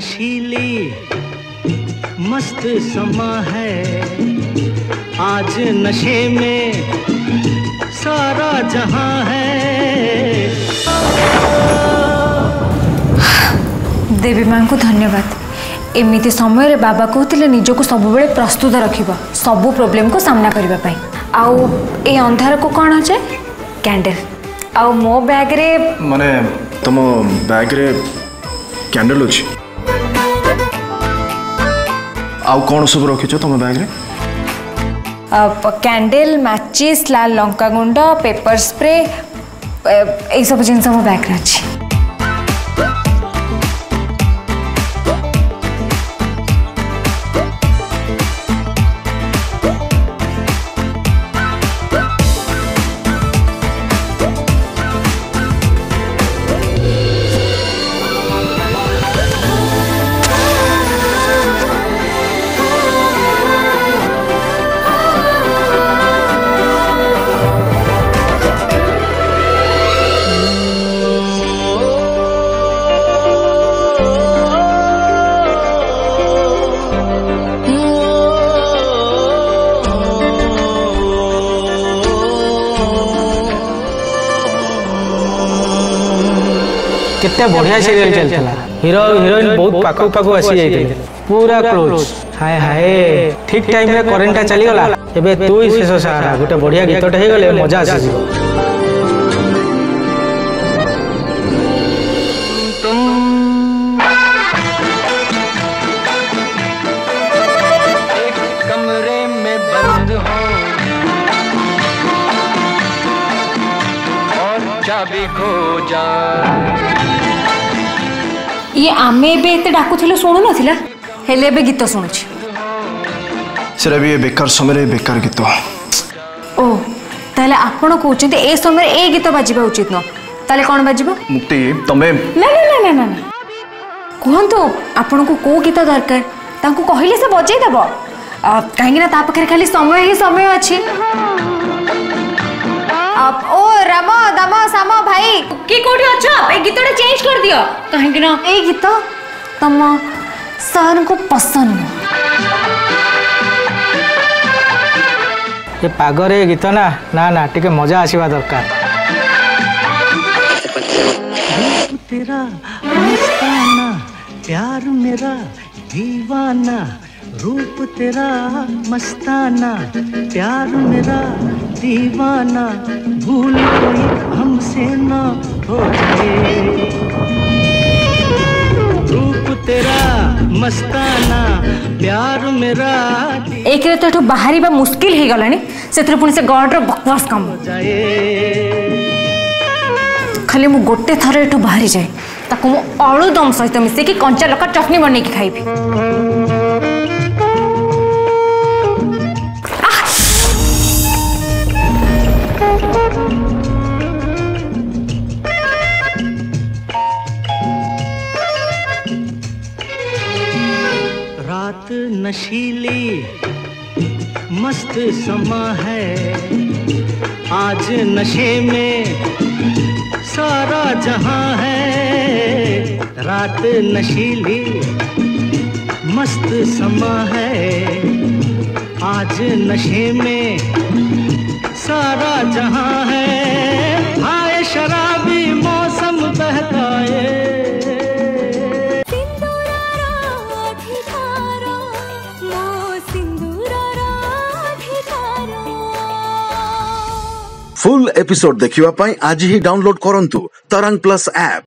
नशीली मस्त समा है, आज नशे में सारा जहां है। देवी मां को धन्यवाद, एमती समय बाबा कहते निज को सब बेले प्रस्तुत रख सबू प्रोब्लेम को सामना करने। आई अंधार को कौन अच्छे कैंडल आउ मो बैग रे माने तुम बैग रे कैंडल अच्छे आउ कौन सब रखिच तुम बैग रे? कैंडल, मैचिस, लाल लंका गुंड, पेपर स्प्रे यही सब जिन मो बैग रे अच्छी। कितने बढ़िया सीरियल चलता, हीरो हीरोइन बहुत पाखु पाखु आसी जाइए पूरा क्लोज। हाय हाय ठीक टाइम रे करेंट चली गला। एबे तू ही शेष सहारा गोटे बढ़िया गीतटे हे गले मजा आसी। ये आमे बे इते डाकुथिलो सुनु नथिला हेले बे गीत सुनुछि सेरा बे बेकार समय रे बेकार गीत। ओ ताले आपण कहउछते ए समय रे ए गीत बाजिबा उचित न, ताले कोन बाजिबा? मुक्ति तमे ना ना ना ना ना कोन तो आपण को गीत दरकार तांको कहिले से बजाई देबो काहे ना ता पखरे खाली समय ही समय अछि। आप ओ रामा दामा सामा भाई की कोठी अच्छा ए गीतडा चेंज कर दियो काहे कि ना ए गीत तम सन को पसंद। ये पाग रे गीत ना ना ना टिके मजा आसीबा दरकार। तेरा मस्ताना प्यार मेरा दीवाना, रूप तेरा मस्ताना प्यार मेरा दीवाना, भूल कोई हमसे ना हो जाए। रूप तेरा मस्ताना प्यार मेरा एक रे तो बाहरी बा मुश्किल हे गलानी सेतरे पुनी से गॉड रो बकवास काम हो जाए। खाली मु गोटे थरे एठो बाहरी जाए ताको मु आलू दम सहित मिसे की कंचा लका चटनी बने के खाइबी। नशीली मस्त समा है, आज नशे में सारा जहां है। रात नशीली मस्त समा है, आज नशे में सारा जहां है। आए शराबी मौसम बहकाए फुल एपिसोड देखिवा पाई आज ही डाउनलोड करंतु तरंग प्लस ऐप।